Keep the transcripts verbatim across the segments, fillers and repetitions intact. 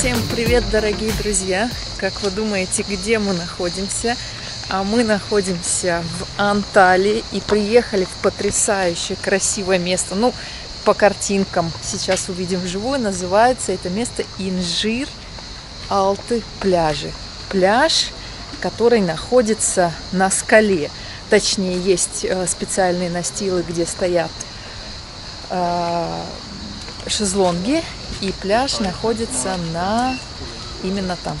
Всем привет, дорогие друзья! Как вы думаете, где мы находимся? А мы находимся в Анталии и приехали в потрясающе красивое место. Ну, по картинкам сейчас увидим вживую. Называется это место Инжиралты пляжи. Пляж, который находится на скале. Точнее, есть специальные настилы, где стоят шезлонги, и пляж находится на именно там.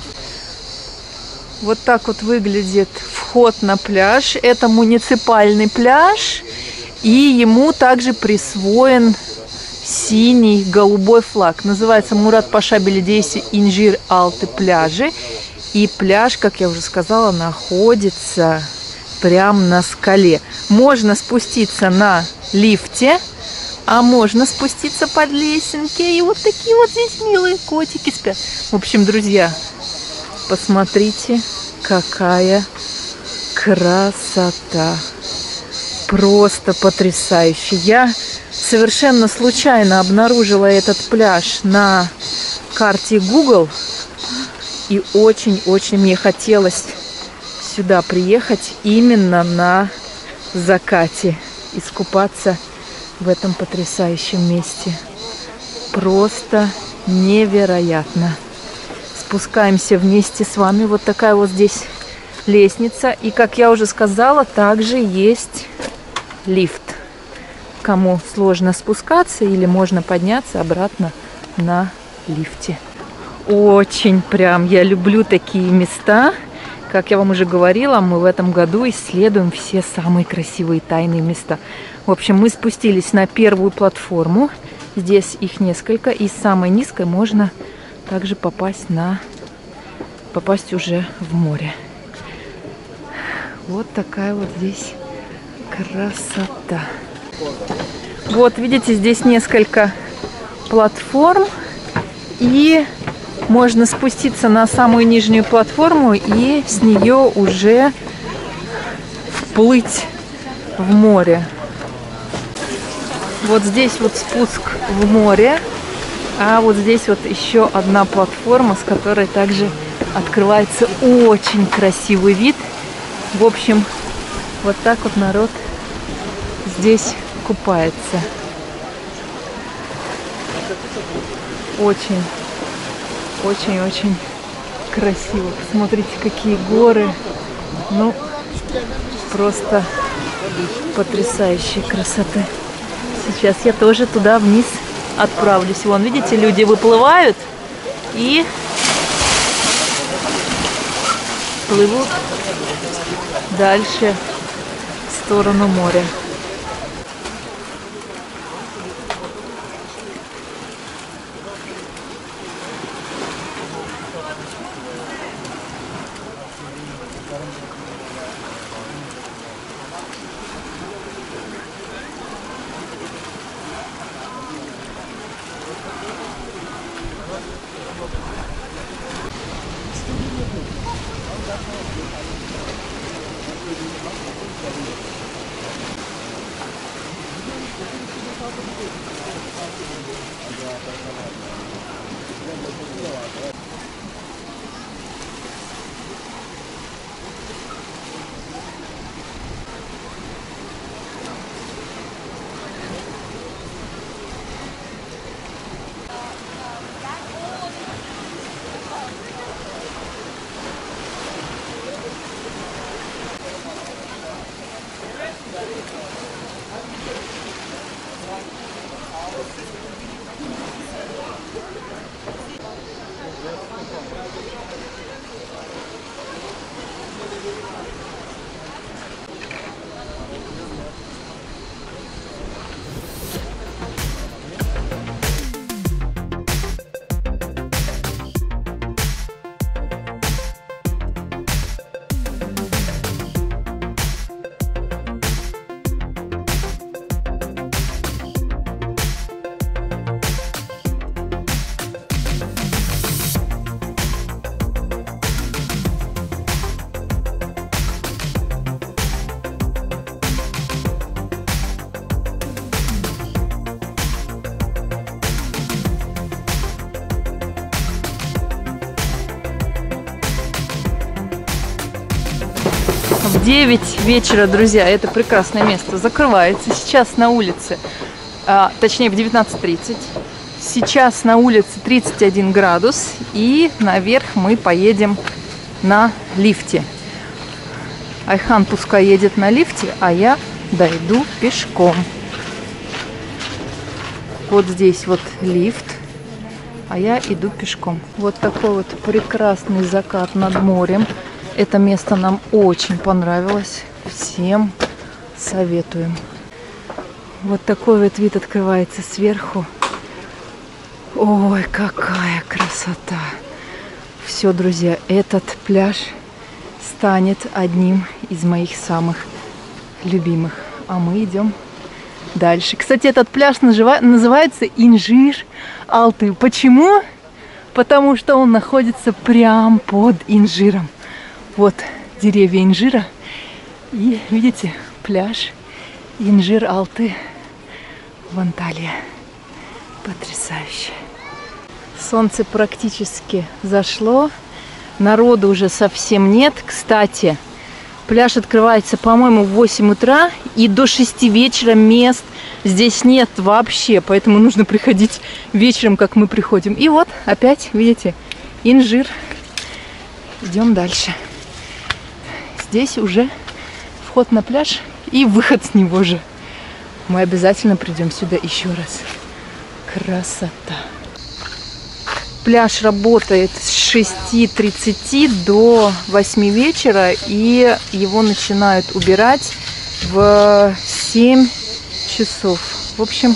Вот так вот выглядит вход на пляж. Это муниципальный пляж, и ему также присвоен синий голубой флаг. Называется Муратпаша Беледиеси Инжиралты пляжи. И пляж, как я уже сказала, находится прямо на скале. Можно спуститься на лифте, а можно спуститься под лесенки. И вот такие вот здесь милые котики спят. В общем, друзья, посмотрите, какая красота. Просто потрясающе. Я совершенно случайно обнаружила этот пляж на карте Google. И очень-очень мне хотелось сюда приехать именно на закате. Искупаться в этом потрясающем месте. Просто невероятно. Спускаемся вместе с вами. Вот такая вот здесь лестница. И, как я уже сказала, также есть лифт. Кому сложно спускаться, или можно подняться обратно на лифте. Очень прям я люблю такие места. Как я вам уже говорила, мы в этом году исследуем все самые красивые тайные места. В общем, мы спустились на первую платформу. Здесь их несколько. И с самой низкой можно также попасть, на... попасть уже в море. Вот такая вот здесь красота. Вот, видите, здесь несколько платформ. И можно спуститься на самую нижнюю платформу и с нее уже вплыть в море. Вот здесь вот спуск в море, а вот здесь вот еще одна платформа, с которой также открывается очень красивый вид. В общем, вот так вот народ здесь купается. Очень, очень-очень красиво. Посмотрите, какие горы. Ну, просто потрясающие красоты. Сейчас я тоже туда вниз отправлюсь. Вон, видите, люди выплывают и плывут дальше в сторону моря. Thank you. девять вечера, друзья, это прекрасное место закрывается. Сейчас на улице, а, точнее в девятнадцать тридцать, сейчас на улице тридцать один градус, и наверх мы поедем на лифте. Айхан пускай едет на лифте, а я дойду пешком. Вот здесь вот лифт, а я иду пешком. Вот такой вот прекрасный закат над морем. Это место нам очень понравилось. Всем советуем. Вот такой вот вид открывается сверху. Ой, какая красота! Все, друзья, этот пляж станет одним из моих самых любимых. А мы идем дальше. Кстати, этот пляж называется Инжиралты. Почему? Потому что он находится прямо под инжиром. Вот деревья инжира. И видите, пляж Инжиралты в Анталье. Потрясающе. Солнце практически зашло. Народу уже совсем нет. Кстати, пляж открывается, по-моему, в восемь утра. И до шести вечера мест здесь нет вообще. Поэтому нужно приходить вечером, как мы приходим. И вот опять, видите, инжир. Идем дальше. Здесь уже вход на пляж и выход с него же. Мы обязательно придем сюда еще раз. Красота. Пляж работает с шести тридцати до восьми вечера, и его начинают убирать в семь часов. В общем,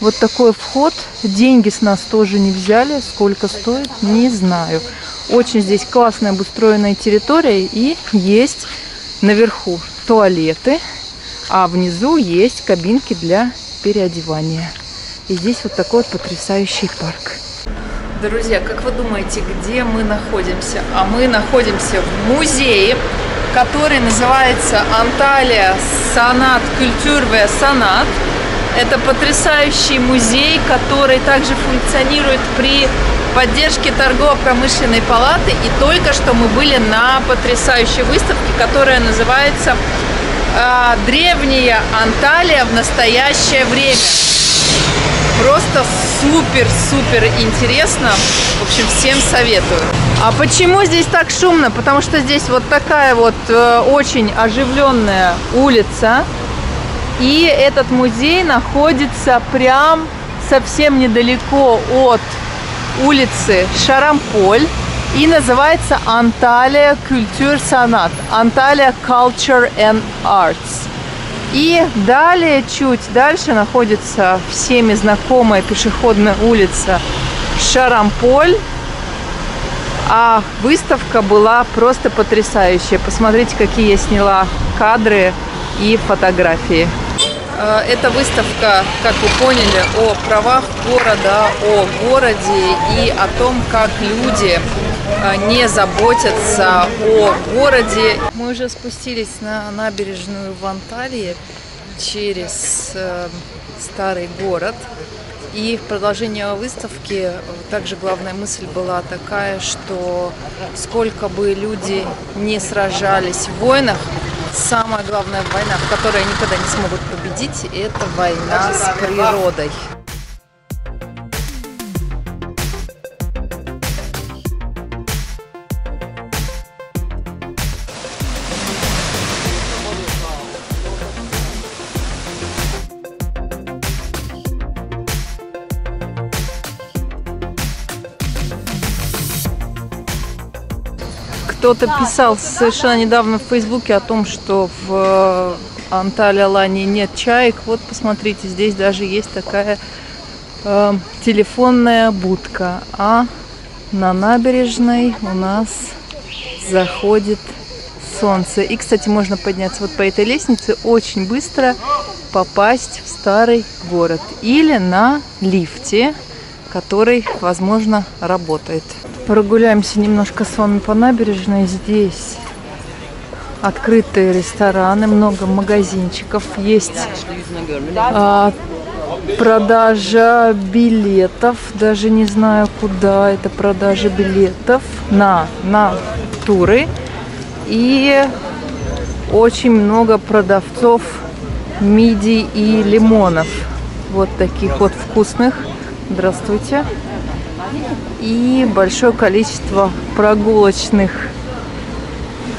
вот такой вход. Деньги с нас тоже не взяли. Сколько стоит, не знаю. Очень здесь классная обустроенная территория, и есть наверху туалеты, а внизу есть кабинки для переодевания. И здесь вот такой вот потрясающий парк. Друзья, как вы думаете, где мы находимся? А мы находимся в музее, который называется Анталья Санат Культюр ве Санат. Это потрясающий музей, который также функционирует при поддержке торгово-промышленной палаты. И только что мы были на потрясающей выставке, которая называется «Древняя Анталья в настоящее время». Просто супер-супер интересно. В общем, всем советую. А почему здесь так шумно? Потому что здесь вот такая вот э, очень оживленная улица. И этот музей находится прям совсем недалеко от улицы Шарамполь. И называется Анталья Культюр Санат. Анталья Culture and Arts. И далее, чуть дальше, находится всеми знакомая пешеходная улица Шарамполь. А выставка была просто потрясающая. Посмотрите, какие я сняла кадры и фотографии. Эта выставка, как вы поняли, о правах города, о городе и о том, как люди не заботятся о городе. Мы уже спустились на набережную в Анталье через э, старый город. И в продолжение выставки также главная мысль была такая, что сколько бы люди не сражались в войнах, самая главная война, в которой они никогда не смогут победить, это война с природой. Кто-то писал совершенно недавно в Фейсбуке о том, что в Анталье Аланьи нет чаек. Вот посмотрите, здесь даже есть такая э, телефонная будка. А на набережной у нас заходит солнце. И, кстати, можно подняться вот по этой лестнице, очень быстро попасть в старый город. Или на лифте, который, возможно, работает. Прогуляемся немножко с вами по набережной. Здесь открытые рестораны, много магазинчиков. Есть а, продажа билетов. Даже не знаю, куда это продажа билетов. На, на туры. И очень много продавцов мидий и лимонов. Вот таких вот вкусных. Здравствуйте. И большое количество прогулочных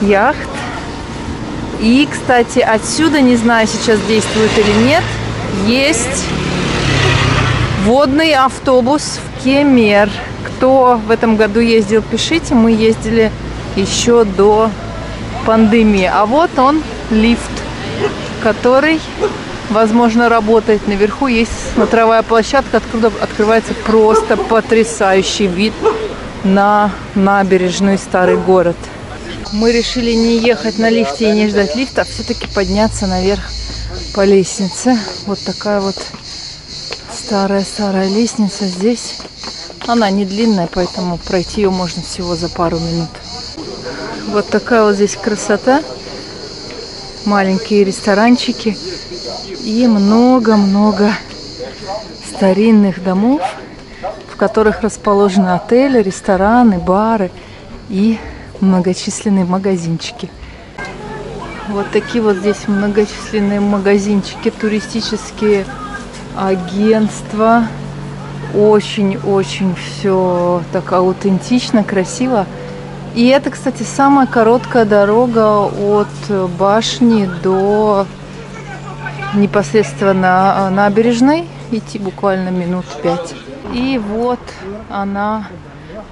яхт. И, кстати, отсюда, не знаю, сейчас действует или нет, есть водный автобус в Кемер. Кто в этом году ездил, пишите. Мы ездили еще до пандемии. А вот он, лифт, который, возможно, работает. Наверху есть смотровая площадка, откуда открывается просто потрясающий вид на набережную старый город. Мы решили не ехать на лифте и не ждать лифта, а все-таки подняться наверх по лестнице. Вот такая вот старая-старая лестница здесь. Она не длинная, поэтому пройти ее можно всего за пару минут. Вот такая вот здесь красота. Маленькие ресторанчики. И много-много старинных домов, в которых расположены отели, рестораны, бары и многочисленные магазинчики. Вот такие вот здесь многочисленные магазинчики, туристические агентства. Очень-очень все так аутентично, красиво. И это, кстати, самая короткая дорога от башни до непосредственно набережной. Идти буквально минут пять. И вот она,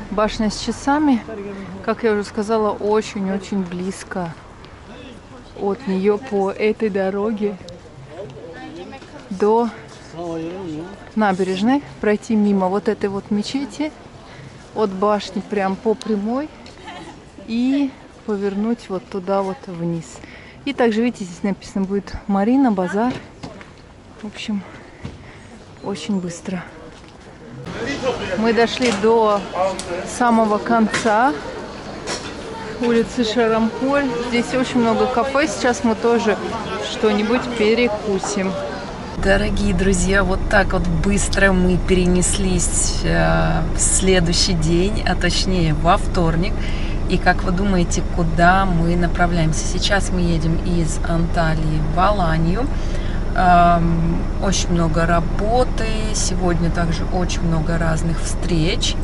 башня с часами. Как я уже сказала, очень-очень близко от нее по этой дороге до набережной. Пройти мимо вот этой вот мечети, от башни прям по прямой и повернуть вот туда вот вниз. И также, видите, здесь написано будет Марина, базар. В общем, очень быстро. Мы дошли до самого конца улицы Шарамполь. Здесь очень много кафе. Сейчас мы тоже что-нибудь перекусим. Дорогие друзья, вот так вот быстро мы перенеслись в следующий день, а точнее во вторник. И как вы думаете, куда мы направляемся? Сейчас мы едем из Антальи в Аланью. Очень много работы, сегодня также очень много разных встреч.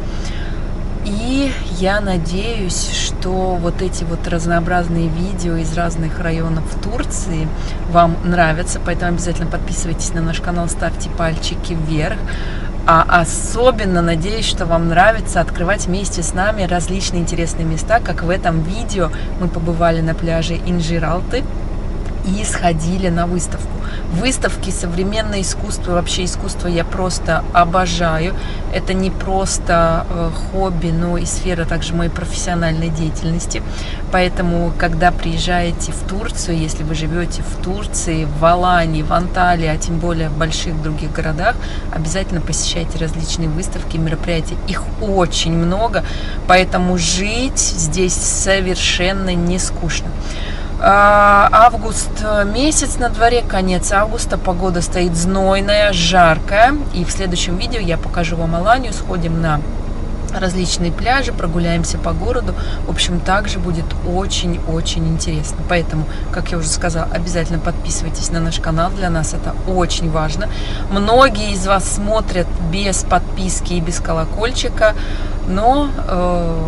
И я надеюсь, что вот эти вот разнообразные видео из разных районов Турции вам нравятся. Поэтому обязательно подписывайтесь на наш канал, ставьте пальчики вверх. А особенно надеюсь, что вам нравится открывать вместе с нами различные интересные места. Как в этом видео мы побывали на пляже Инжиралты и сходили на выставку. Выставки, современное искусство, вообще искусство я просто обожаю. Это не просто хобби, но и сфера также моей профессиональной деятельности. Поэтому, когда приезжаете в Турцию, если вы живете в Турции, в Алании, в Анталии, а тем более в больших других городах, обязательно посещайте различные выставки, мероприятия. Их очень много, поэтому жить здесь совершенно не скучно. Август месяц на дворе, конец августа, погода стоит знойная, жаркая. И в следующем видео я покажу вам Аланью, сходим на различные пляжи, прогуляемся по городу. В общем, также будет очень-очень интересно. Поэтому, как я уже сказала, обязательно подписывайтесь на наш канал. Для нас это очень важно. Многие из вас смотрят без подписки и без колокольчика, но э,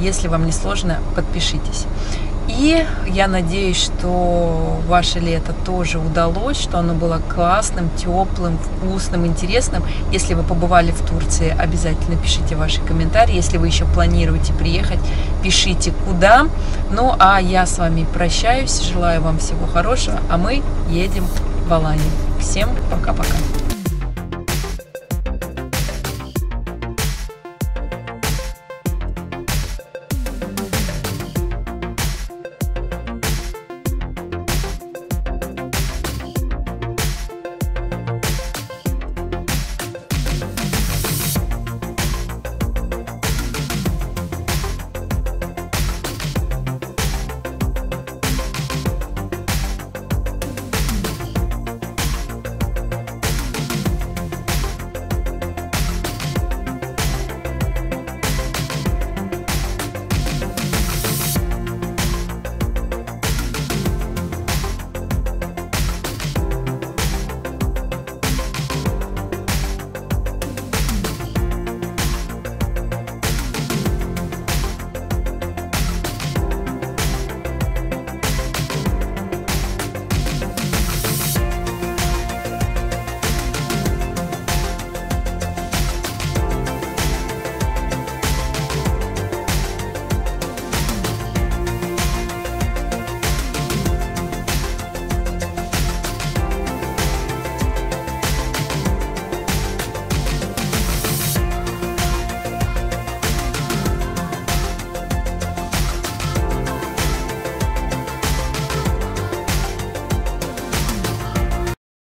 если вам не сложно, подпишитесь. И я надеюсь, что ваше лето тоже удалось, что оно было классным, теплым, вкусным, интересным. Если вы побывали в Турции, обязательно пишите ваши комментарии. Если вы еще планируете приехать, пишите куда. Ну, а я с вами прощаюсь, желаю вам всего хорошего, а мы едем в Аланью. Всем пока-пока.